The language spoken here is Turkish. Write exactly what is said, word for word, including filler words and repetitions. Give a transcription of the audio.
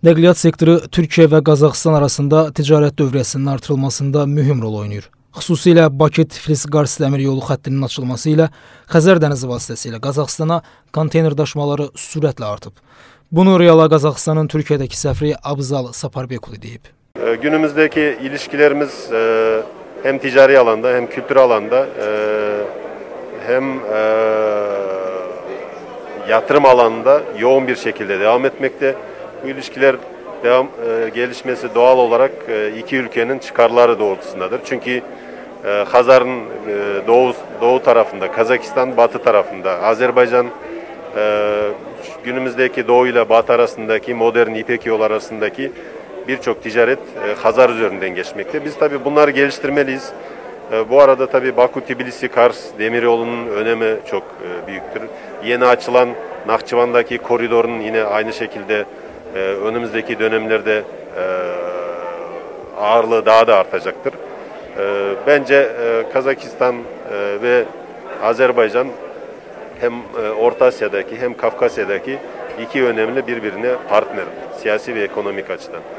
Nəqliyyat sektoru Türkiyə və Qazaxıstan arasında ticarət dövrəsinin artırılmasında mühüm rol oynayır. Xüsusilə Bakı-Tiflis-Qars dəmir yolu xəttinin açılması ilə Xəzər dənizi vasitəsilə Qazaxıstana konteyner daşımaları sürətlə artıb. Bunu reala Qazaxıstanın Türkiyədəki səfiri Abzal Saparbekulu deyib. Günümüzdəki ilişkilərimiz həm ticari alanda, həm kültür alanda, həm yatırım alanında yoğun bir şekilde devam etmekte. Bu ilişkiler devam e, gelişmesi doğal olarak e, iki ülkenin çıkarları doğrultusundadır. Çünkü e, Xəzərin e, doğu, doğu tarafında, Qazakistan batı tarafında, Azerbaycan e, günümüzdeki doğu ile batı arasındaki modern İpek yolu arasındaki birçok ticaret e, Xəzər üzerinden geçmekte. Biz tabii bunları geliştirmeliyiz. E, bu arada tabii Bakı-Tiflis-Qars demiryolunun önemi çok e, büyüktür. Yeni açılan Nahçıvan'daki koridorun yine aynı şekilde Ee, önümüzdeki dönemlerde e, ağırlığı daha da artacaktır. E, bence e, Kazakistan e, ve Azerbaycan hem e, Orta Asya'daki hem Kafkasya'daki iki önemli birbirine partner, siyasi ve ekonomik açıdan.